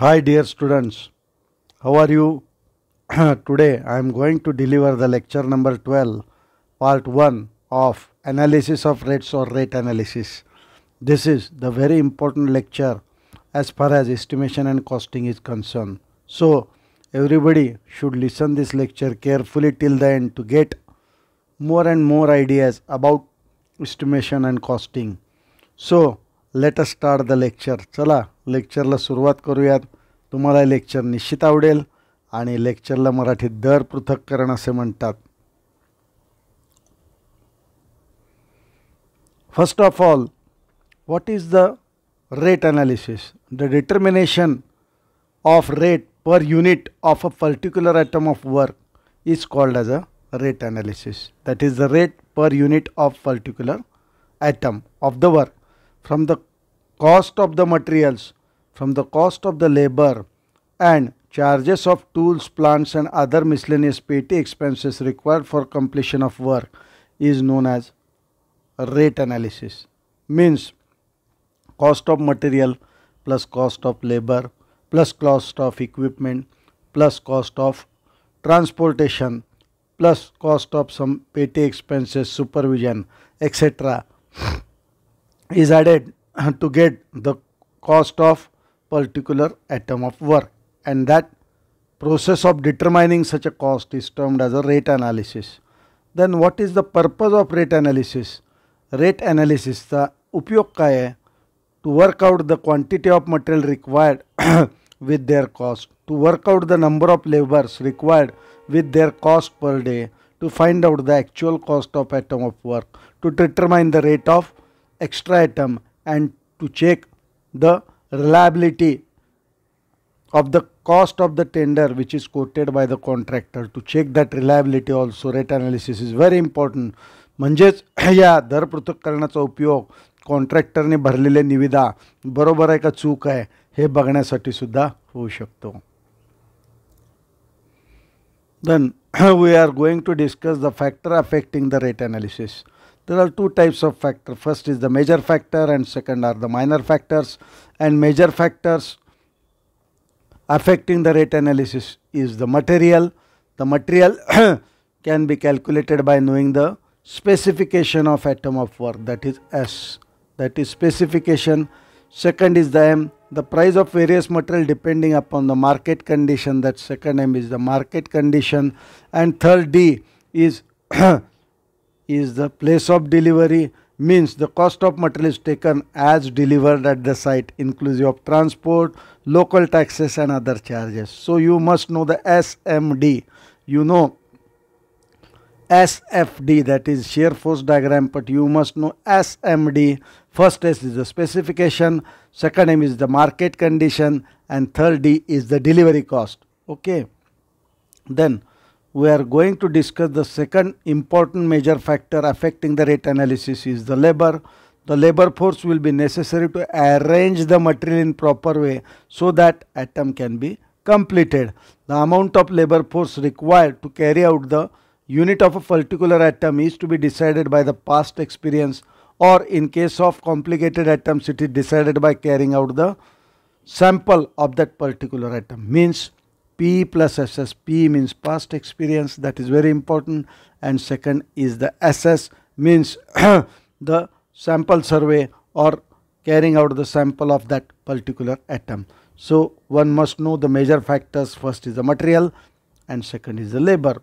Hi dear students, how are you? Today I am going to deliver the lecture number 12, part 1 of analysis of rates or rate analysis. This is the very important lecture as far as estimation and costing is concerned. So everybody should listen this lecture carefully till the end to get more and more ideas about estimation and costing. So let us start the lecture. चला लेक्चरला सुरुवात करूयात. तुम्हाला lecture निश्चित आवडेल आणि लेक्चरला मराठीत दर पृथक्करण असे म्हणतात. First of all, what is the rate analysis? The determination of rate per unit of a particular atom of work is called as a rate analysis. That is the rate per unit of particular atom of the work. From the cost of the materials, from the cost of the labor and charges of tools, plants and other miscellaneous petty expenses required for completion of work is known as rate analysis. Means cost of material plus cost of labor plus cost of equipment plus cost of transportation plus cost of some petty expenses, supervision, etc. is added to get the cost of particular atom of work, and that process of determining such a cost is termed as a rate analysis. Then what is the purpose of rate analysis? Rate analysis का उपयोग क्या है? To work out the quantity of material required with their cost, to work out the number of laborers required with their cost per day, to find out the actual cost of atom of work, to determine the rate of extra atom and to check the reliability of the cost of the tender which is quoted by the contractor. To check that reliability also rate analysis is very important. म्हणजेच या दर पृथक्करणाचा उपयोग कॉन्ट्रॅक्टरने भरलेले निविदा बरोबर आहे का चूक आहे हे बघण्यासाठी सुद्धा होऊ शकतो. Then we are going to discuss the factor affecting the rate analysis. There are two types of factor. First is the major factor and second are the minor factors. And major factors affecting the rate analysis is the material. The material can be calculated by knowing the specification of atom of work, that is S, that is specification. Second is the M, the price of various material depending upon the market condition, that second M is the market condition. And third D is the place of delivery, means the cost of material is taken as delivered at the site inclusive of transport, local taxes and other charges. So you must know the SMD. You know SFD, that is shear force diagram, but you must know SMD. First S is the specification, second M is the market condition and third D is the delivery cost. Okay. Then we are going to discuss the second important major factor affecting the rate analysis is the labor. The labor force will be necessary to arrange the material in proper way so that atom can be completed. The amount of labor force required to carry out the unit of a particular atom is to be decided by the past experience, or in case of complicated atoms it is decided by carrying out the sample of that particular atom. Means P plus SS. P means past experience, that is very important, and second is the SS means the sample survey or carrying out the sample of that particular atom. So one must know the major factors. First is the material and second is the labor.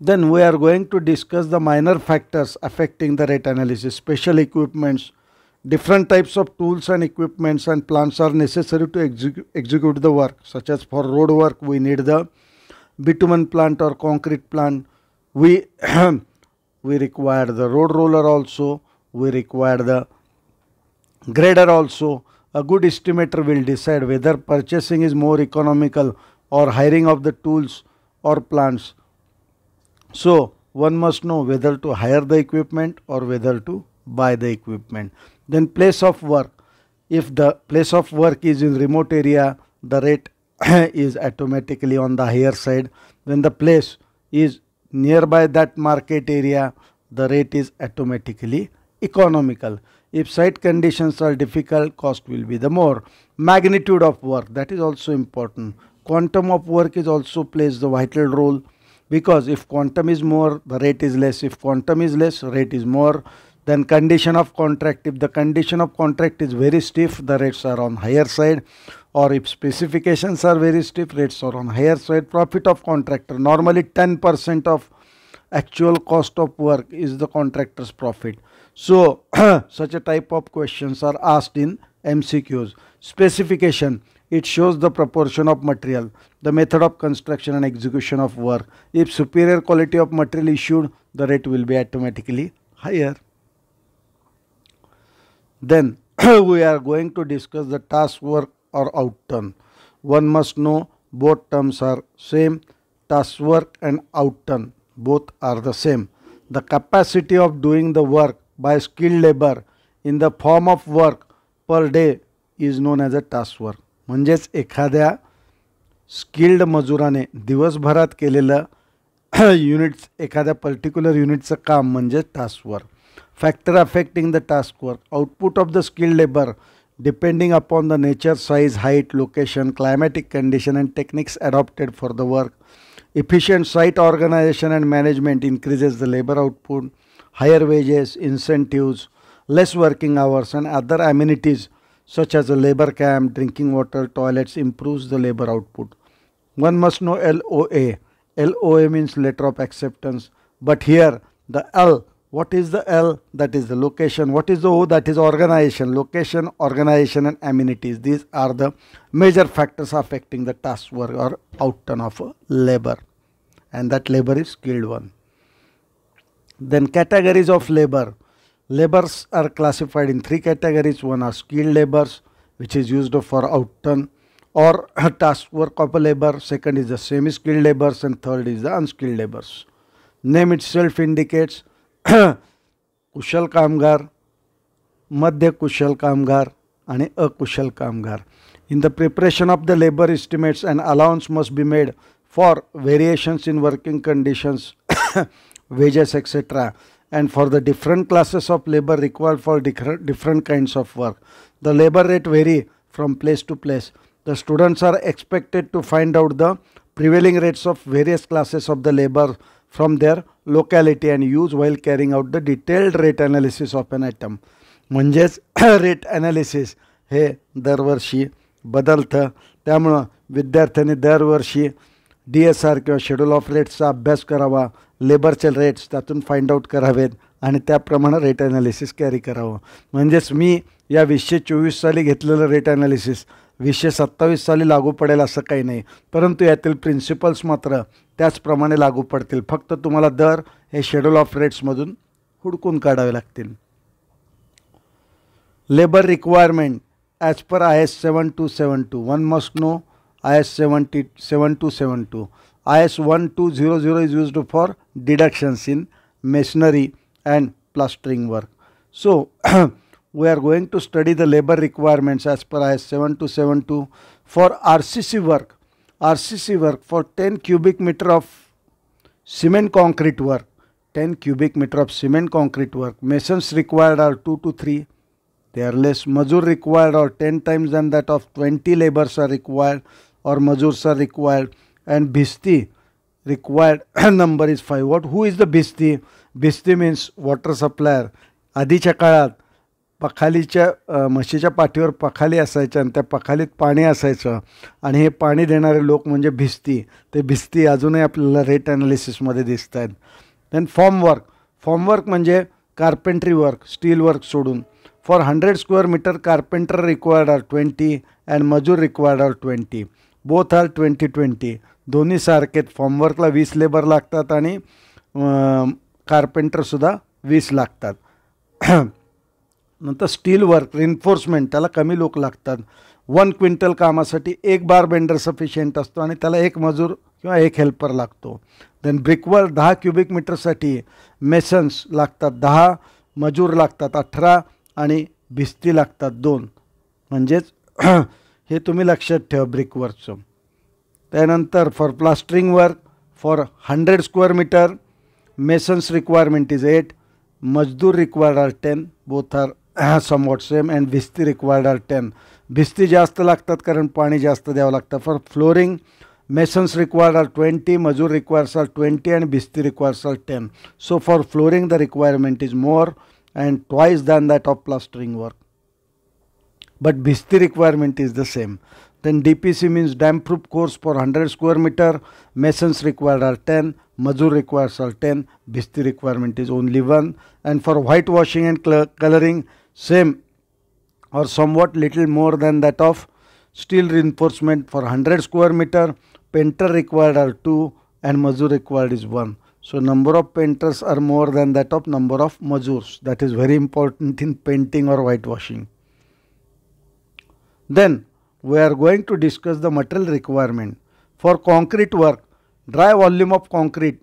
Then we are going to discuss the minor factors affecting the rate analysis. Special equipments. Different types of tools and equipments and plants are necessary to execute the work, such as for road work we need the bitumen plant or concrete plant. We require the road roller also, we require the grader also. A good estimator will decide whether purchasing is more economical or hiring of the tools or plants. So one must know whether to hire the equipment or whether to buy the equipment. Then place of work. If the place of work is in remote area, the rate is automatically on the higher side. When the place is nearby that market area, the rate is automatically economical. If site conditions are difficult, cost will be the more. Magnitude of work, that is also important. Quantum of work is also plays the vital role, because if quantum is more, the rate is less. If quantum is less, rate is more. Then condition of contract, if the condition of contract is very stiff, the rates are on higher side. Or if specifications are very stiff, rates are on higher side. Profit of contractor, normally 10% of actual cost of work is the contractor's profit. So such a type of questions are asked in MCQs. Specification, it shows the proportion of material, the method of construction and execution of work. If superior quality of material issued, the rate will be automatically higher. Then we are going to discuss the task work or outturn. One must know both terms are same. Task work and outturn, both are the same. The capacity of doing the work by skilled labor in the form of work per day is known as a task work. म्हणजेच एखाद्या skilled मजुराने दिवसभरात केलेलं units, एखाद्या particular युनिटचं काम म्हणजे task work. Factor affecting the task work, output of the skilled labour depending upon the nature, size, height, location, climatic condition and techniques adopted for the work. Efficient site organisation and management increases the labour output. Higher wages, incentives, less working hours and other amenities such as a labor camp, drinking water, toilets, improves the labor output. One must know LOA. LOA means letter of acceptance. But here, the L, what is the L? That is the location. What is the O? That is organization. Location, organization and amenities. These are the major factors affecting the task work or outturn of labor. And that labor is skilled one. Then categories of labor. Labors are classified in three categories. One are skilled labors, which is used for outturn or task work of labor. Second is the semi-skilled labors, and third is the unskilled labors. Name itself indicates कुशल कामगार, मध्य कुशल कामगार and akushal कामगार. In the preparation of the labor estimates, an allowance must be made for variations in working conditions, wages, etc. and for the different classes of labor required for different kinds of work. The labor rate vary from place to place. The students are expected to find out the prevailing rates of various classes of the labor from their locality and use while carrying out the detailed rate analysis of an item. म्हणजेच rate analysis हे दरवर्षी बदलतं, त्यामुळं विद्यार्थ्यांनी दरवर्षी DSR किंवा schedule of रेट्सचा अभ्यास करावा, लेबरचे रेट्स त्यातून फाइंड आउट करावेत आणि त्याप्रमाणे रेट ॲनालिसिस कॅरी करावं. म्हणजेच मी या 2024 साली घेतलेलं रेट ॲनालिसिस 2027 साली लागू पडेल असं काही नाही, परंतु यातील प्रिन्सिपल्स मात्र त्याचप्रमाणे लागू पडतील. फक्त तुम्हाला दर हे शेड्यूल ऑफ रेट्समधून हुडकून काढावे लागतील. Labour requirement as per IS 7272. One must know IS 7272. IS 1200 is used for deductions in masonry and plastering work. So we are going to study the labor requirements as per IS 7272 for RCC work. RCC work for 10 cubic meter of cement concrete work. 10 cubic meter of cement concrete work. Masons required are 2 to 3. They are less. Mazur required are 10 times than that of 20 laborers are required or mazurs are required. And Bhisti required number is 5. What? Who is the Bhisti? Bhisti means water supplier. आधीच्या काळात पखालीच्या म्हशीच्या पाठीवर पखाली असायच्या आणि त्या पखालीत पाणी असायचं आणि हे पाणी देणारे लोक म्हणजे भिस्ती. ते भिस्ती अजूनही आपल्याला रेट ॲनालिसिसमध्ये दिसत आहेत. Then formwork. फॉर्मवर्क म्हणजे कार्पेंट्री वर्क, स्टील वर्क सोडून. For 100 square metre carpenter required are 20 and मजूर रिक्वायर्ड आर 20. Both are 20-20. दोन्ही सारखेत. फॉर्मवर्कला 20 लेबर लागतात आणि कार्पेंटरसुद्धा 20 लागतात. नंतर स्टील वर्क रिन्फोर्समेंट, त्याला कमी लोक लागतात. 1 क्विंटल कामासाठी 1 बार बेंडर सफिशियंट असतो आणि त्याला 1 मजूर किंवा 1 हेल्पर लागतो. देन ब्रिकवर्क 10 क्युबिक मीटरसाठी मेसन्स लागतात 10, मजूर लागतात 18 आणि भिस्ती लागतात 2. म्हणजेच हे तुम्ही लक्षात ठेवा ब्रिकवर्कचं. त्यानंतर for plastering work for 100 square metre masons requirement is 8, मजदूर required are 10, both are somewhat same, and Visti required are 10. Visti जास्त लागतात कारण पाणी जास्त द्यावं लागतं. For flooring, masons required are 20, Mazur requires are 20, and Visti requires are 10. So for flooring the requirement is more and twice than that of plastering work. But Visti requirement is the same. Then DPC means damp proof course for 100 square meter. Masons required are 10. Mazur requires are 10. Visti requirement is only 1. And for whitewashing and coloring, same or somewhat little more than that of steel reinforcement for 100 square meter. Painter required are 2 and Mazur required is 1. So number of painters are more than that of number of Mazurs. That is very important in painting or whitewashing. Then we are going to discuss the material requirement. For concrete work, dry volume of concrete,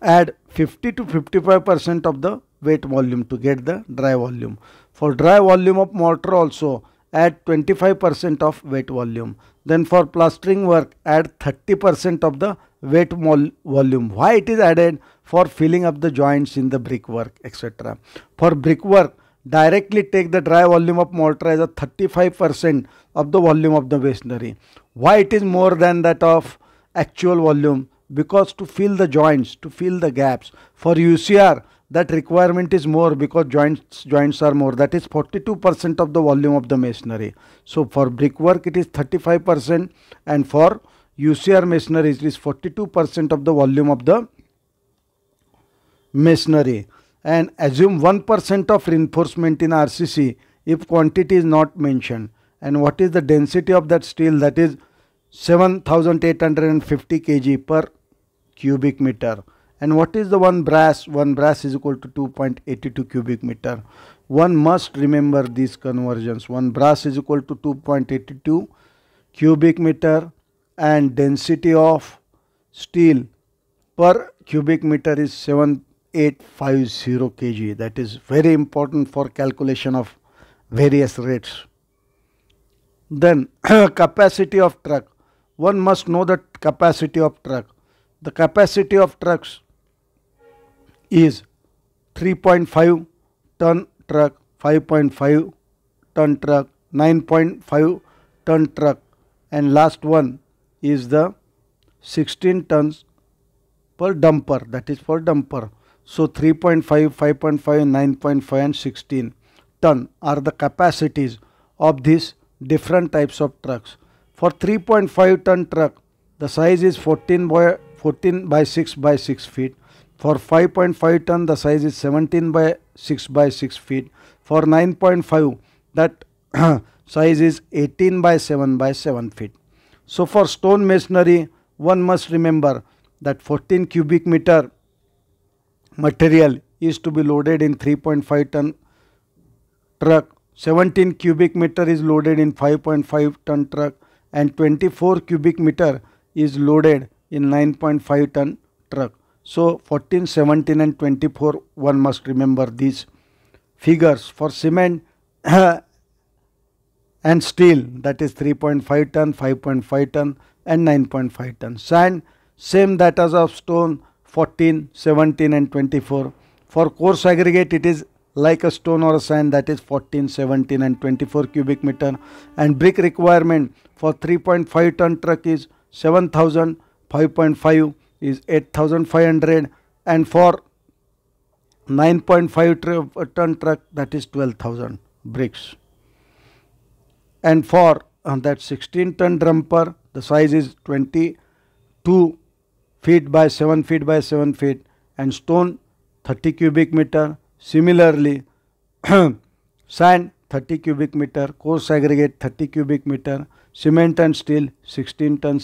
add 50 to 55% of the wet volume to get the dry volume. For dry volume of mortar also, add 25% of wet volume. Then for plastering work, add 30% of the wet volume. Why it is added? For filling up the joints in the brickwork, etc. For brickwork, directly take the dry volume of mortar as a 35% of the volume of the masonry. Why it is more than that of actual volume? Because to fill the joints, to fill the gaps. For UCR, that requirement is more because joints are more. That is 42% of the volume of the masonry. So for brickwork it is 35% and for UCR masonry it is 42% of the volume of the masonry. And assume 1% of reinforcement in RCC if quantity is not mentioned. And what is the density of that steel? That is 7850 kg per cubic meter. And what is the one brass? One brass is equal to 2.82 cubic meter. One must remember these conversions. One brass is equal to 2.82 cubic meter and density of steel per cubic meter is 7850 kg. That is very important for calculation of various rates. Then capacity of truck. One must know the capacity of truck. The capacity of trucks is 3.5 ton truck, 5.5 ton truck, 9.5 ton truck, and last one is the 16 tons per dumper. That is for dumper. So 3.5, 5.5, 9.5 and 16 ton are the capacities of these different types of trucks. For 3.5 ton truck, the size is 14 by 6 by 6 feet. For 5.5 ton, the size is 17 by 6 by 6 feet. For 9.5, that size is 18 by 7 by 7 feet. So for stone masonry, one must remember that 14 cubic meter material is to be loaded in 3.5 ton truck, 17 cubic meter is loaded in 5.5 ton truck, and 24 cubic meter is loaded in 9.5 ton truck. So 14, 17 and 24, one must remember these figures. For cement and steel, that is 3.5 ton, 5.5 ton and 9.5 ton. Sand, same that as of stone, 14, 17 and 24. For coarse aggregate, it is like a stone or a sand, that is 14, 17 and 24 cubic meter. And brick requirement for 3.5 ton truck is 7,000, 5.5 is 8,500, and for 9.5 ton truck, that is 12,000 bricks. And for that 16 ton dumper, the size is 22 feet by 7 feet by 7 feet, and stone 30 cubic meter. Similarly, sand 30 cubic meter, coarse aggregate 30 cubic meter, cement and steel 16 ton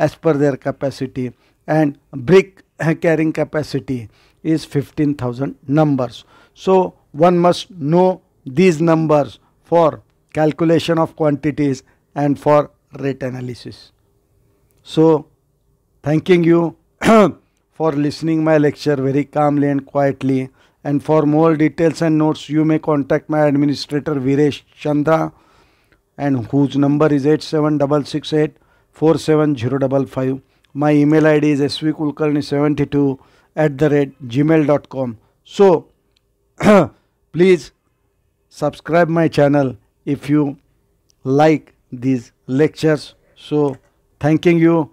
as per their capacity, and brick carrying capacity is 15,000 numbers. So one must know these numbers for calculation of quantities and for rate analysis. So thanking you for listening my lecture very calmly and quietly. And for more details and notes, you may contact my administrator Viresh Chandra, and whose number is 8766847055. My email ID is svkulkarni72@gmail.com. So Please subscribe my channel if you like these lectures. So thanking you.